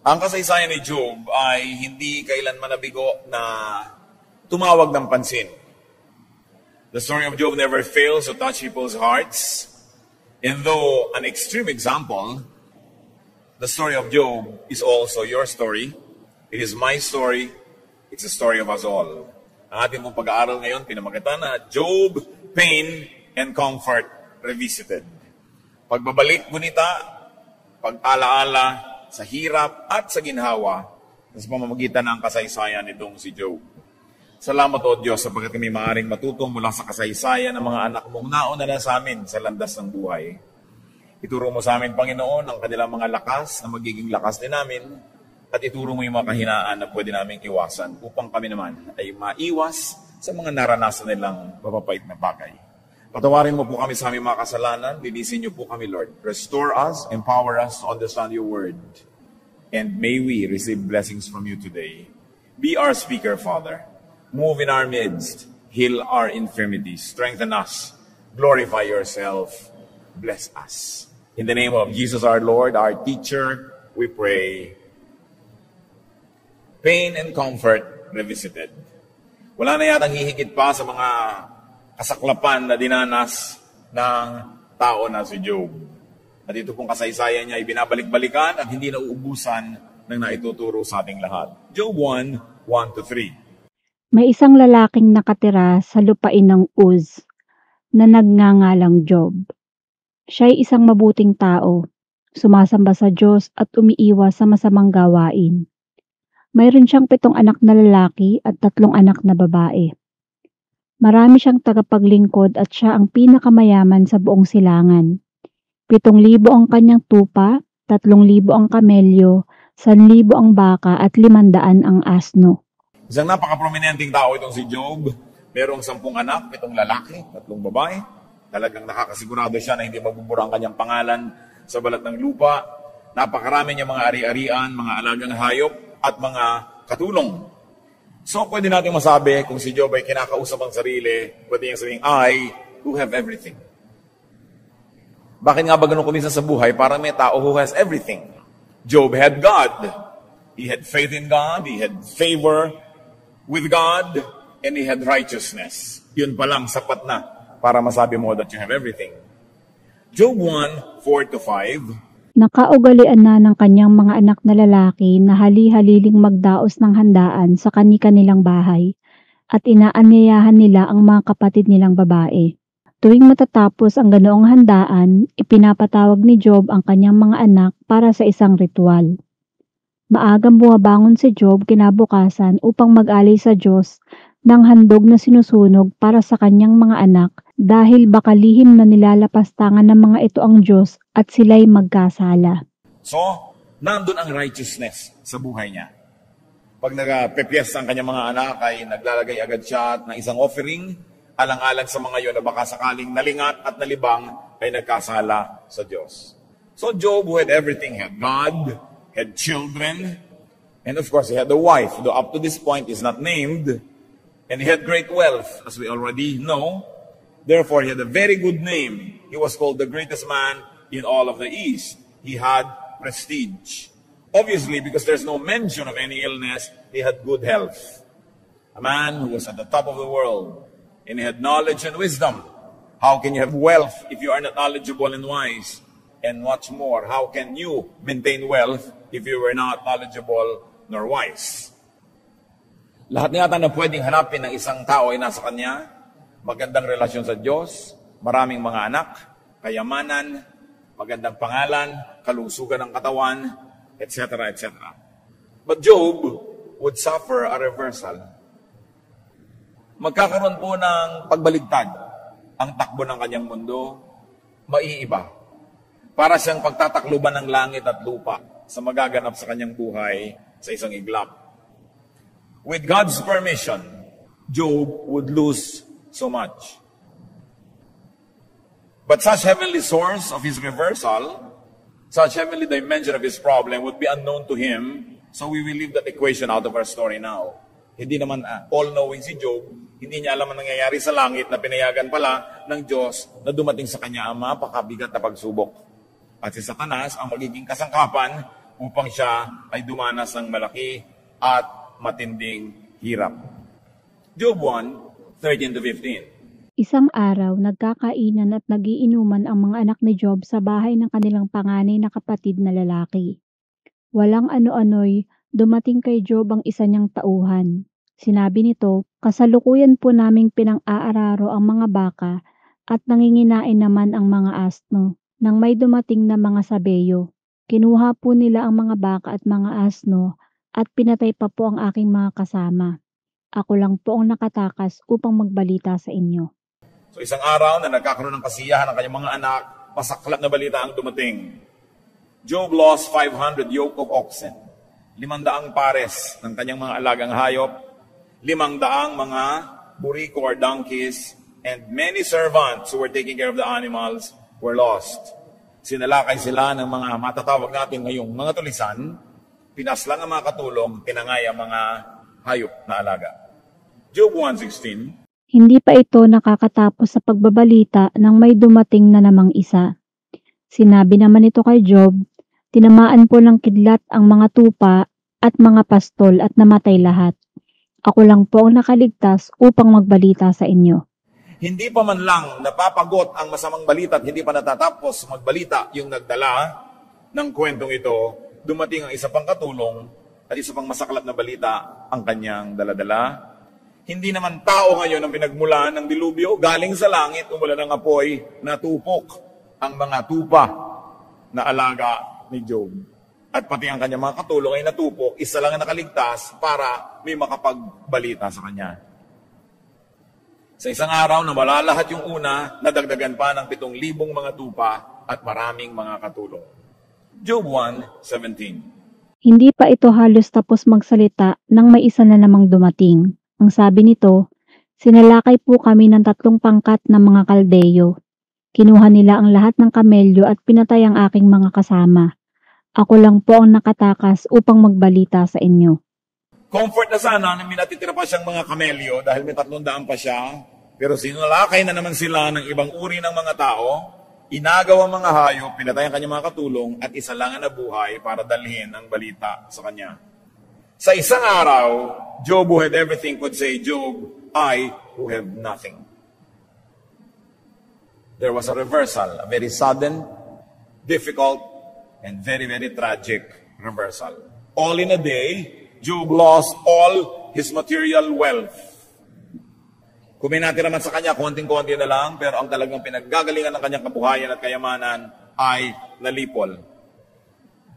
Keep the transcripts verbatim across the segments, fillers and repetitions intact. Ang kasaysayan ni Job ay hindi kailanman nabigo na tumawag ng pansin. The story of Job never fails to touch people's hearts. And though an extreme example, the story of Job is also your story. It is my story. It's the story of us all. Ang ating mong pag-aaral ngayon, pinamagatang na Job, Pain, and Comfort Revisited. Pagbabalik ngunita, pag-alaala sa hirap at sa ginhawa sa pamamagitan ng kasaysayan nitong si Job. Salamat o Diyos sapagkat kami maaaring matuto mula sa kasaysayan ng mga anak mong nauna na sa amin sa landas ng buhay. Ituro mo sa amin, Panginoon, ang kanilang mga lakas na magiging lakas din namin at ituro mo yung mga kahinaan na pwede namin iwasan upang kami naman ay maiwas sa mga naranasan nilang mapapait na bagay. Patawarin mo po kami sa aming mga kasalanan. Linisin niyo po kami, Lord. Restore us, empower us to understand your word. And may we receive blessings from you today. Be our speaker, Father. Move in our midst. Heal our infirmities. Strengthen us. Glorify yourself. Bless us. In the name of Jesus, our Lord, our teacher, we pray. Pain and Comfort Revisited. Wala na yatang hihigit pa sa mga kasaklapan na dinanas ng tao na si Job. At ito pong kasaysayan niya ay binabalik-balikan at hindi nauubusan ng naituturo sa ating lahat. Job one, one to three. May isang lalaking nakatira sa lupain ng Uz na nagngangalang Job. Siya'y isang mabuting tao, sumasamba sa Diyos at umiiwas sa masamang gawain. Mayroon siyang pitong anak na lalaki at tatlong anak na babae. Marami siyang tagapaglingkod at siya ang pinakamayaman sa buong silangan. Pitong libo ang kanyang tupa, tatlong libo ang kamelyo, san libo ang baka at limandaan ang asno. Isang napakaprominenteng tao itong si Job. Merong sampung anak, pitong lalaki, tatlong babae. Talagang nakakasigurado siya na hindi magbubura ang kanyang pangalan sa balat ng lupa. Napakarami niya mga ari-arian, mga alagang hayop at mga katulong. So, pwede natin masabi, kung si Job ay kinakausap ang sarili, pwede niyang sabihing, I, who have everything. Bakit nga ba ganun kuminsan sa buhay? Parang may tao who has everything. Job had God. He had faith in God, he had favor with God, and he had righteousness. Yun palang sapat na para masabi mo that you have everything. Job one, four to five. Nakaugalian na ng kanyang mga anak na lalaki na hali-haliling magdaos ng handaan sa kani-kanilang bahay at inaanyayahan nila ang mga kapatid nilang babae. Tuwing matatapos ang ganoong handaan, ipinapatawag ni Job ang kanyang mga anak para sa isang ritual. Maagang bumabangon si Job kinabukasan upang mag-alay sa Diyos ng handog na sinusunog para sa kanyang mga anak dahil baka lihim na nilalapastangan ng mga ito ang Diyos at sila'y magkasala. So, nandun ang righteousness sa buhay niya. Pag nagpe-piyesta ang kanyang mga anak ay naglalagay agad siya ng isang offering, alang-alang sa mga yon na baka sakaling nalingat at nalibang ay nagkasala sa Diyos. So Job had everything, had God, had children, and of course he had a wife, though up to this point is not named, and he had great wealth, as we already know. Therefore, he had a very good name. He was called the greatest man in all of the East. He had prestige. Obviously, because there's no mention of any illness, he had good health. A man who was at the top of the world, and he had knowledge and wisdom. How can you have wealth if you are not knowledgeable and wise? And what's more, how can you maintain wealth if you were not knowledgeable nor wise? Lahat na yata na pwedeng hanapin ng isang tao ay nasa kanya. Magandang relasyon sa Diyos, maraming mga anak, kayamanan, magandang pangalan, kalusugan ng katawan, et cetera, et cetera. But Job would suffer a reversal. Magkakaroon po ng pagbaligtad ang takbo ng kanyang mundo, maiiba. Para siyang pagtatakluban ng langit at lupa sa magaganap sa kanyang buhay sa isang iglap. With God's permission, Job would lose so much. But such heavenly source of his reversal, such heavenly dimension of his problem would be unknown to him, so we will leave that equation out of our story now. Hindi naman uh, all-knowing si Job, hindi niya alam ang nangyayari sa langit na pinayagan pala ng Diyos na dumating sa kanya ang mapakabigat na pagsubok. At si Satanas ang magiging kasangkapan upang siya ay dumanas ng malaki at matinding hirap. Job one, thirteen to fifteen. Isang araw, nagkakainan at nagiinuman ang mga anak ni Job sa bahay ng kanilang panganay na kapatid na lalaki. Walang ano-ano'y dumating kay Job ang isa niyang tauhan. Sinabi nito, "Kasalukuyan po naming pinang-aararo ang mga baka at nanginginain naman ang mga asno." Nang may dumating na mga sabeyo, kinuha po nila ang mga baka at mga asno at pinatay pa po ang aking mga kasama. Ako lang po ang nakatakas upang magbalita sa inyo. So isang araw na nagkakaroon ng kasiyahan ng kanyang mga anak, masaklap na balita ang dumating. Job lost five hundred yoke of oxen, limang daang pares ng kanyang mga alagang hayop, limang daang mga buriko or donkeys, and many servants who were taking care of the animals were lost. Sinalakay sila ng mga matatawag natin ngayong mga tulisan, pinaslang ang mga katulong, pinangay ang mga hayop na alaga. Job one sixteen. Hindi pa ito nakakatapos sa pagbabalita nang may dumating na namang isa. Sinabi naman ito kay Job, "Tinamaan po ng kidlat ang mga tupa at mga pastol at namatay lahat. Ako lang po ang nakaligtas upang magbalita sa inyo." Hindi pa man lang napapagot ang masamang balita at hindi pa natatapos magbalita yung nagdala ng kwentong ito, dumating ang isa pang katulong at isa pang masaklap na balita ang kanyang daladala. Hindi naman tao ngayon ang pinagmulan ng dilubyo, galing sa langit, umulan ng apoy, natupok ang mga tupa na alaga ni Job. At pati ang kanyang mga katulong ay natupok, isa lang ang nakaligtas para may makapagbalita sa kanya. Sa isang araw na wala lahat yung una, nadagdagan pa ng pitong libong mga tupa at maraming mga katulong. Job one seventeen. Hindi pa ito halos tapos magsalita nang may isa na namang dumating. Ang sabi nito, "Sinalakay po kami ng tatlong pangkat ng mga Kaldeyo. Kinuha nila ang lahat ng kamelyo at pinatay ang aking mga kasama. Ako lang po ang nakatakas upang magbalita sa inyo." Comfort na sana na may natitira pa siyang mga kamelyo dahil may tatlong daan pa siya. Pero sinalakay na naman sila ng ibang uri ng mga tao, inagaw ang mga hayop, pinatay ang kanyang mga katulong at isa lang ang nabuhay para dalhin ang balita sa kanya. Sa isang araw, Job who had everything could say, "Job, I who have nothing." There was a reversal, a very sudden, difficult, and very, very tragic reversal. All in a day, Job lost all his material wealth. Kung may natira man sa kanya, konting-konti na lang, pero ang talagang pinaggagalingan ng kanyang kabuhayan at kayamanan ay nalipol.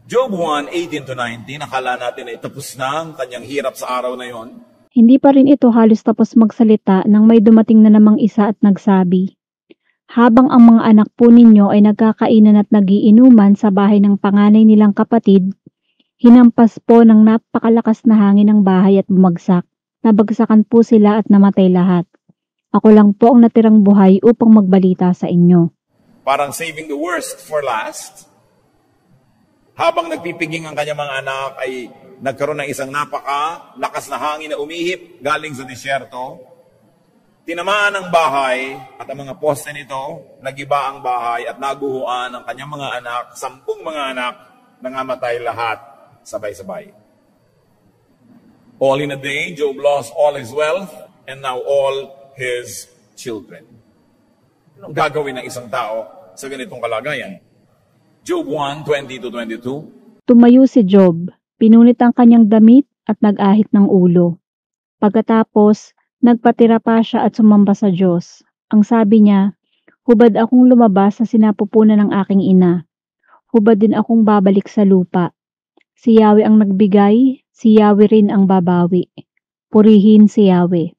Job one, eighteen to nineteen, akala natin ay tapos na ang kanyang hirap sa araw na yon. Hindi pa rin ito halos tapos magsalita nang may dumating na namang isa at nagsabi, "Habang ang mga anak po ninyo ay nagkakainan at nagiinuman sa bahay ng panganay nilang kapatid, hinampas po ng napakalakas na hangin ang bahay at bumagsak. Nabagsakan po sila at namatay lahat. Ako lang po ang natirang buhay upang magbalita sa inyo." Parang saving the worst for last. Habang nagpipiging ang kanyang mga anak ay nagkaroon ng isang napaka lakas na hangin na umihip galing sa disyerto. Tinamaan ang bahay at ang mga poste nito, nagiba ang bahay at naguhuan ang kanyang mga anak, sampung mga anak, nangamatay lahat. Sabay-sabay. All in a day, Job lost all his wealth and now all his children. Anong gagawin ng isang tao sa ganitong kalagayan? Job one, twenty to twenty-two. Tumayo si Job, pinunit ang kanyang damit at nag-ahit ng ulo. Pagkatapos, nagpatira pa siya at sumamba sa Diyos. Ang sabi niya, "Hubad akong lumabas sa sinapupunan ng aking ina. Hubad din akong babalik sa lupa. Si Yahweh ang nagbigay, si Yahweh rin ang babawi. Purihin si Yahweh."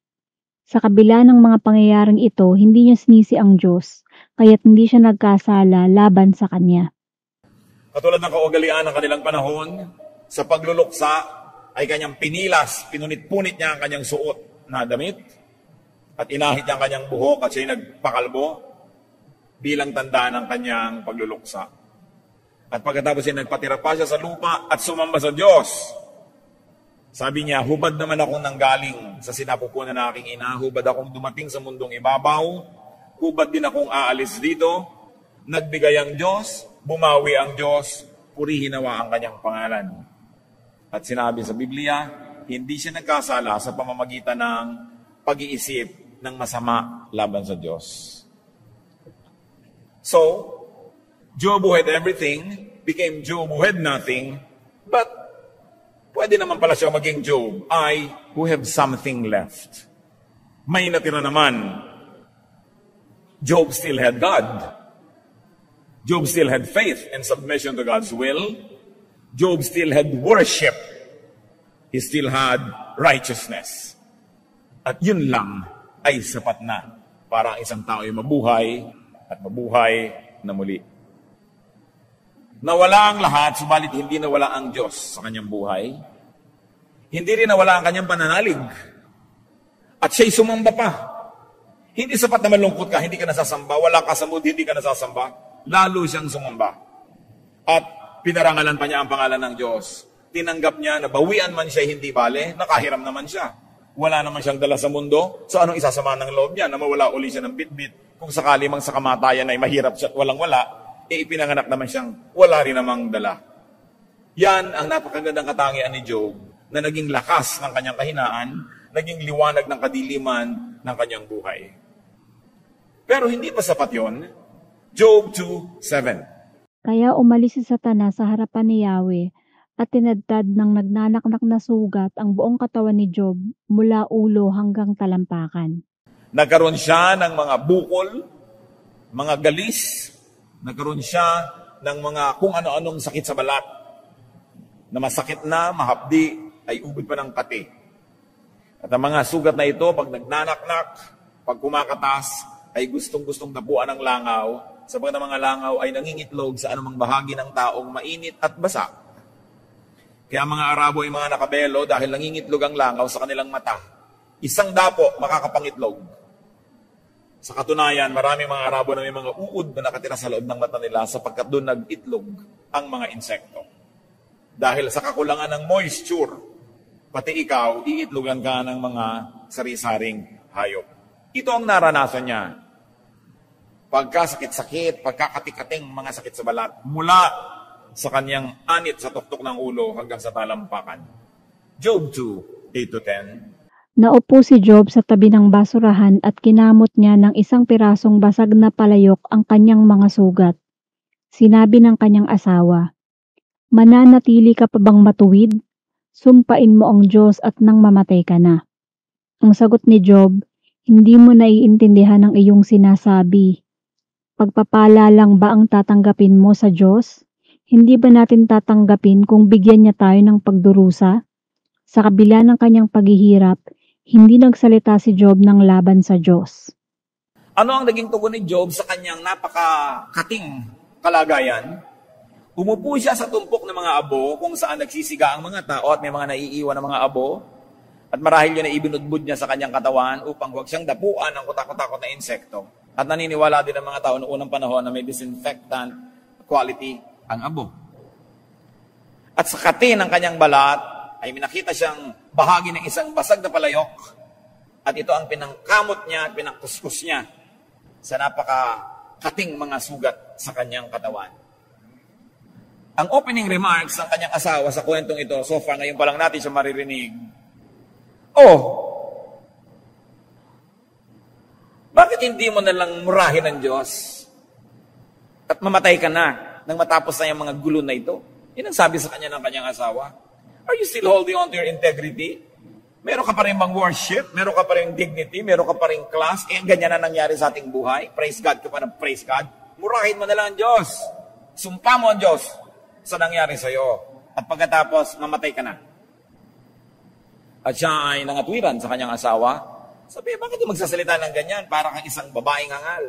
Sa kabila ng mga pangyayaring ito, hindi niya sinisi ang Diyos, kaya't hindi siya nagkasala laban sa Kanya. Katulad ng kaugalian ng kanilang panahon, sa pagluluksa ay kanyang pinilas, pinunit-punit niya ang kanyang suot na damit, at inahit niya ang kanyang buhok at siya'y nagpakalbo bilang tanda ng kanyang pagluluksa. At pagkatapos ay nagpatira pa siya sa lupa at sumamba sa Diyos. Sabi niya, "Hubad naman akong nanggaling sa sinapupunan na aking ina, hubad akong dumating sa mundong ibabaw, hubad din akong aalis dito. Nagbigay ang Diyos, bumawi ang Diyos, purihin nawa ang kanyang pangalan. At sinabi sa Biblia, hindi siya nagkasala sa pamamagitan ng pag-iisip ng masama laban sa Diyos. So, Job who had everything became Job who had nothing, but pwede naman pala siya maging Job, I who have something left. May natira naman. Job still had God. Job still had faith and submission to God's will. Job still had worship. He still had righteousness. At yun lang ay sapat na para ang isang tao ay mabuhay at mabuhay na muli. Nawala ang lahat, subalit hindi nawala ang Diyos sa kanyang buhay. Hindi rin nawala ang kanyang pananalig. At siya'y sumamba pa. Hindi sapat na malungkot ka, hindi ka nasasamba, wala ka sa mood, hindi ka nasasamba. Lalo siyang sumamba. At pinarangalan pa niya ang pangalan ng Diyos. Tinanggap niya na bawian man siya, hindi bale, nakahiram naman siya. Wala naman siyang dala sa mundo, so anong isasama ng loob niya na mawala uli siya ng bitbit? Kung sakali mang sa kamatayan ay mahirap siya at walang-wala, e ipinanganak naman siyang wala rin namang dala. Yan ang napakagandang katangian ni Job na naging lakas ng kanyang kahinaan, naging liwanag ng kadiliman ng kanyang buhay. Pero hindi pa sapat yon. Job two seven. Kaya umalis si Satanas sa harapan ni Yahweh at tinadtad ng nagnanaknak na sugat ang buong katawan ni Job mula ulo hanggang talampakan. Nagkaroon siya ng mga bukol, mga galis, nagkaroon siya ng mga kung ano-anong sakit sa balat na masakit na, mahapdi, ay ubod pa ng kati. At ang mga sugat na ito, pag nagnanaknak, pag kumakatas, ay gustong-gustong dapuan ng langaw sapagkat ang mga langaw ay nangingitlog sa anumang bahagi ng taong mainit at basa. Kaya mga Arabo ay mga nakabelo dahil nangingitlog ang langaw sa kanilang mata. Isang dapo makakapangitlog. Sa katunayan, maraming mga Arabo na may mga uod na nakatira sa loob ng mata nila sapagkat doon nag-itlog ang mga insekto. Dahil sa kakulangan ng moisture, pati ikaw, iitlogan ka ng mga sari-saring hayop. Ito ang naranasan niya. Pagkasakit-sakit, pagkakatikating mga sakit sa balat, mula sa kanyang anit sa tuktok ng ulo hanggang sa talampakan. Job two, eight to ten. Naupo si Job sa tabi ng basurahan at kinamot niya ng isang pirasong basag na palayok ang kanyang mga sugat. Sinabi ng kanyang asawa, "Mananatili ka pa bang matuwid? Sumpain mo ang Diyos at nang mamatay ka na." Ang sagot ni Job, "Hindi mo naiintindihan ang iyong sinasabi. Pagpapala lang ba ang tatanggapin mo sa Diyos? Hindi ba natin tatanggapin kung bigyan niya tayo ng pagdurusa?" Sa kabila ng kanyang paghihirap, hindi nagsalita si Job ng laban sa Diyos. Ano ang naging tugon ni Job sa kanyang napakakating kalagayan? Umupo siya sa tumpok ng mga abo kung saan nagsisiga ang mga tao at may mga naiiwan ng mga abo. At marahil yun ay ibinudbud niya sa kanyang katawan upang huwag siyang dapuan ng kutakot-takot na insekto. At naniniwala din ang mga tao noong unang panahon na may disinfectant quality ang abo. At sa kati ng kanyang balat ay minakita siyang bahagi ng isang basag na palayok. At ito ang pinangkamot niya at pinangkuskus niya sa napaka-kating mga sugat sa kanyang katawan. Ang opening remarks ng kanyang asawa sa kwentong ito, so far ngayon pa lang natin siya maririnig. Oh, bakit hindi mo nalang murahin ang Diyos at mamatay ka na nang matapos na yung mga gulo na ito? Yan ang sabi sa kanya ng kanyang asawa. Are you still holding on to your integrity? Meron ka pa rin bang worship? Meron ka pa rin dignity? Meron ka pa rin class? Eh, ganyan na nangyari sa ating buhay. Praise God ka pa ng praise God. Murahin mo nalang ang Diyos. Sumpa mo ang Diyos sa nangyari sa'yo. At pagkatapos, mamatay ka na. At siya ay nangatwiran sa kanyang asawa. Sabi, bakit yung magsasalita ng ganyan? Para kang isang babaeng hangal.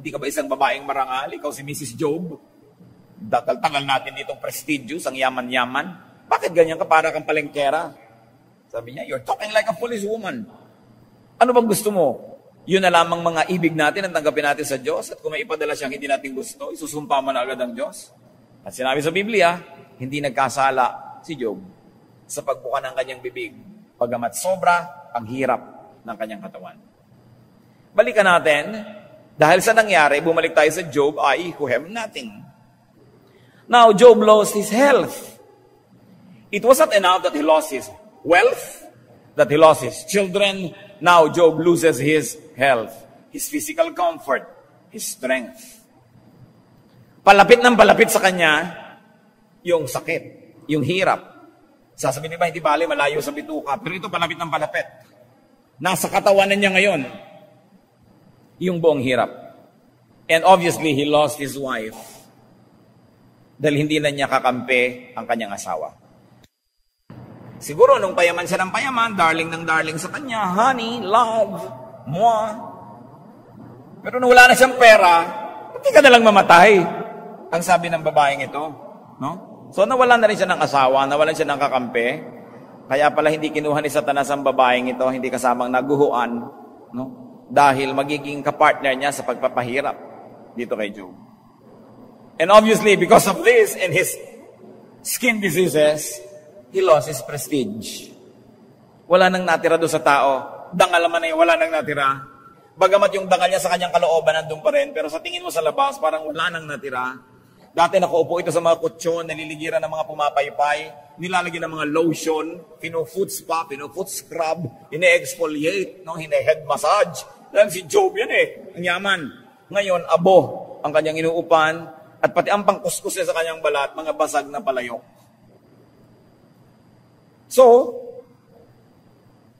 Hindi ka ba isang babaeng marangal? Ikaw si Missus Job. Tagal-tagal natin itong prestigious, ang yaman-yaman. Bakit ganyan ka? Para kang palengkera. Sabi niya, you're talking like a foolish woman. Ano bang gusto mo? Yun na lamang mga ibig natin ang tanggapin natin sa Diyos. At kung may ipadala siyang hindi natin gusto, isusumpa man agad ang Diyos. At sinabi sa Biblia, hindi nagkasala si Job sa pagbuka ng kanyang bibig, pagamat sobra ang hirap ng kanyang katawan. Balikan natin, dahil sa nangyari, bumalik tayo sa Job, I who have nothing. Now, Job lost his health. It wasn't enough that he lost his wealth, that he lost his children. Now, Job loses his health, his physical comfort, his strength. Palapit ng palapit sa kanya, yung sakit, yung hirap. Sasabihin ba, hindi bale, malayo sa bituka. Pero ito, palapit ng palapit. Nasa katawanan niya ngayon, yung buong hirap. And obviously, he lost his wife. Dahil hindi na niya kakampi ang kanyang asawa. Siguro, nung payaman siya ng payaman, darling ng darling sa kanya, honey, love, moi. Pero nung wala na siyang pera, pati ka nalang mamatay. Ang sabi ng babaeng ito, no? So, nawalan na rin siya ng asawa, nawalan siya ng kakampi. Kaya pala hindi kinuha ni Satanas ang babaeng ito, hindi kasamang naguhuan. No? Dahil magiging kapartner niya sa pagpapahirap dito kay Job. And obviously, because of this and his skin diseases, he lost his prestige. Wala nang natira doon sa tao. Dangal man na yun, wala nang natira. Bagamat yung dangal niya sa kanyang kalooban, nandun pa rin. Pero sa tingin mo sa labas, parang wala nang natira. Dati nakaupo ito sa mga kutsyon, naliligiran ng mga pumapaypay, nilalagyan ng mga lotion, pino-foot spa, pino-foot scrub, ine-exfoliate, no? Hine-head massage. Dahil si Job yan eh, ang yaman. Ngayon, abo ang kanyang inuupan at pati ang pangkuskus niya sa kanyang balat, mga basag na palayok. So,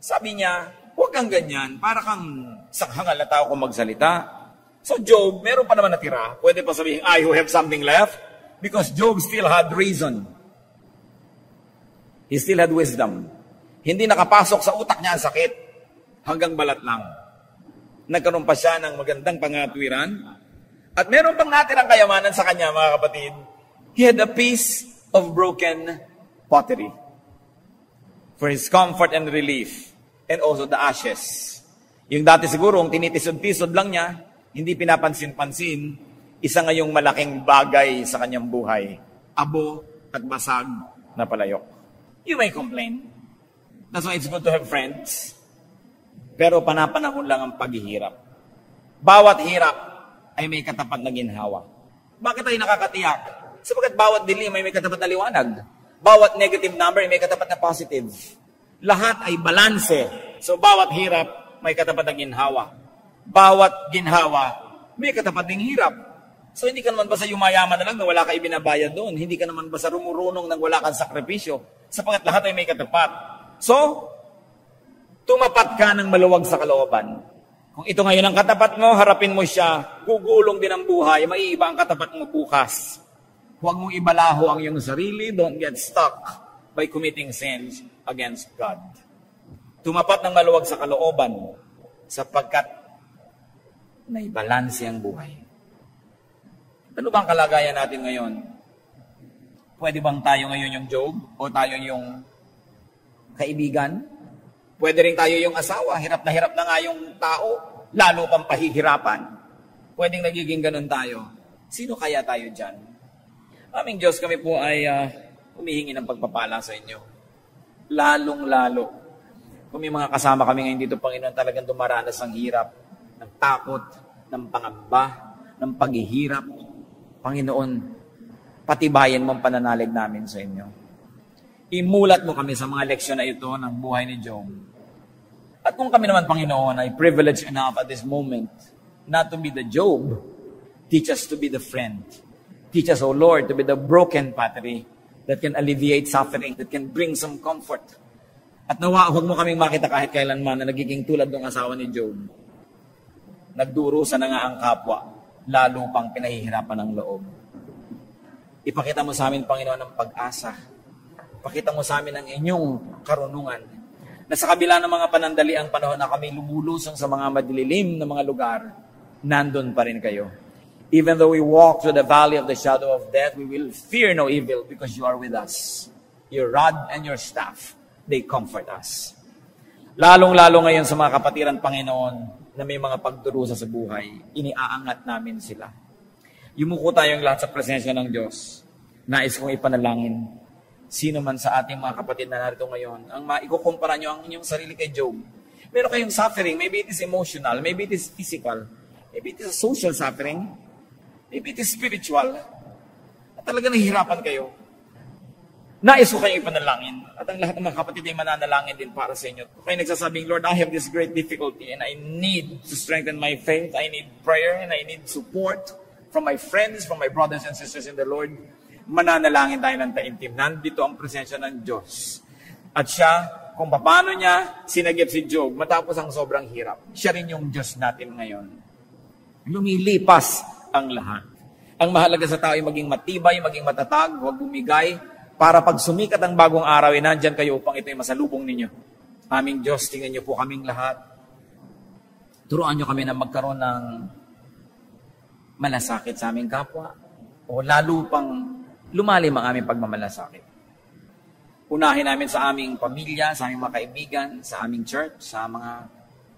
sabi niya, huwag kang ganyan, para kang sakhangal na tao kung magsalita. So Job, meron pa naman natira. Pwede pa sabihin, I who have something left. Because Job still had reason. He still had wisdom. Hindi nakapasok sa utak niya ang sakit. Hanggang balat lang. Nagkaroon pa siya ng magandang pangatwiran. At meron pang natirang kayamanan sa kanya, mga kapatid. He had a piece of broken pottery. For his comfort and relief. And also the ashes. Yung dati siguro, yung tinitisod-tisod lang niya, hindi pinapansin-pansin, isa ngayong malaking bagay sa kanyang buhay. Abo at basag na palayok. You may complain. That's why it's good to have friends. Pero panapanahon lang ang paghihirap. Bawat hirap ay may katapat na ginhawa. Bakit tayo nakakatiyak? Sapagkat bawat dilim ay may katapat na liwanag. Bawat negative number ay may katapat na positive. Lahat ay balanse. So bawat hirap may katapat na ginhawa. Bawat ginhawa, may katapat ding hirap. So hindi ka naman basta yumayaman na lang na wala ka ibinabayad doon. Hindi ka naman basta rumurunong nang wala kang sakripisyo. Sapagat lahat ay may katapat. So, tumapat ka ng maluwag sa kalooban. Kung ito ngayon ang katapat mo, harapin mo siya. Gugulong din ang buhay. Maiiba ang katapat mo bukas. Huwag mong ibalaho ang iyong sarili. Don't get stuck by committing sins against God. Tumapat ng maluwag sa kalooban mo sapagkat may balanse ang buhay. Ano bang kalagayan natin ngayon? Pwede bang tayo ngayon yung Job? O tayo yung kaibigan? Pwede rin tayo yung asawa. Hirap na hirap na nga yung tao. Lalo pang pahihirapan. Pwedeng nagiging ganun tayo. Sino kaya tayo dyan? Aming Diyos, kami po ay uh, humihingi ng pagpapala sa inyo. Lalong-lalo. Kung may mga kasama kami ngayon dito, Panginoon, talagang dumaranas ng hirap, ng takot, ng pangamba, ng paghihirap. Panginoon, patibayan mo ang pananalig namin sa inyo. Imulat mo kami sa mga leksyon na ito ng buhay ni Job. At kung kami naman, Panginoon, ay privileged enough at this moment not to be the Job, teach us to be the friend. Teach us, O Lord, to be the broken pottery that can alleviate suffering, that can bring some comfort. At nawa, huwag mo kaming makita kahit kailanman na nagiging tulad ng asawa ni Job. Nagdurusa na nga ang kapwa, lalo pang pinahihirapan ang loob. Ipakita mo sa amin, Panginoon, ang pag-asa. Ipakita mo sa amin ang inyong karunungan. Na sa kabila ng mga panandaliang panahon na kami lumulusong sa mga madilim na mga lugar, nandun pa rin kayo. Even though we walk through the valley of the shadow of death, we will fear no evil because you are with us. Your rod and your staff, they comfort us. Lalong-lalo ngayon sa mga kapatiran, Panginoon, na may mga pagdurusa sa buhay, iniaangat namin sila. Yumuko tayong lahat sa presensya ng Diyos. Nais kong ipanalangin, sino man sa ating mga kapatid na narito ngayon, ang maikukumpara nyo ang inyong sarili kay Job. Meron kayong suffering, maybe it is emotional, maybe it is physical, maybe it is social suffering, maybe it is spiritual. At talaga nahihirapan kayo, nais ko kayong ipanalangin. At ang lahat ng mga kapatid ay mananalangin din para sa inyo. Kung kayo nagsasabing, Lord, I have this great difficulty and I need to strengthen my faith, I need prayer, and I need support from my friends, from my brothers and sisters in the Lord, mananalangin tayo ng taimtim. Nandito ang presensya ng Diyos. At siya, kung paano niya sinagip si Job matapos ang sobrang hirap, siya rin yung Diyos natin ngayon. Lumilipas ang lahat. Ang mahalaga sa tao ay maging matibay, maging matatag, huwag bumigay, para pag sumikat ang bagong araw, ay nandyan kayo upang ito'y masalubong ninyo. Aming Diyos, tingnan niyo po kaming lahat. Turuan niyo kami na magkaroon ng malasakit sa aming kapwa o lalo pang lumalim ang aming pagmamalasakit. Unahin namin sa aming pamilya, sa aming mga kaibigan, sa aming church, sa mga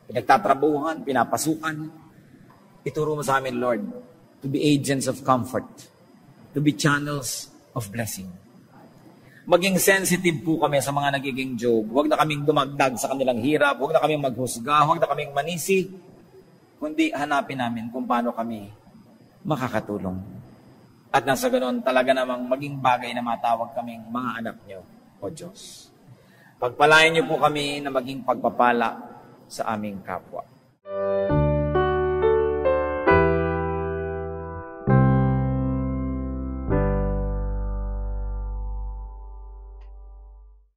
pinagtatrabuhan, pinapasukan. Ituro mo sa amin, Lord, to be agents of comfort, to be channels of blessing. Maging sensitive po kami sa mga nagiging Job. Huwag na kaming dumagdag sa kanilang hirap, huwag na kaming maghusga, huwag na kaming manisi, kundi hanapin namin kung paano kami makakatulong. At nasa ganoon talaga namang maging bagay na matawag kaming mga anak niyo, O Diyos. Pagpalain niyo po kami na maging pagpapala sa aming kapwa.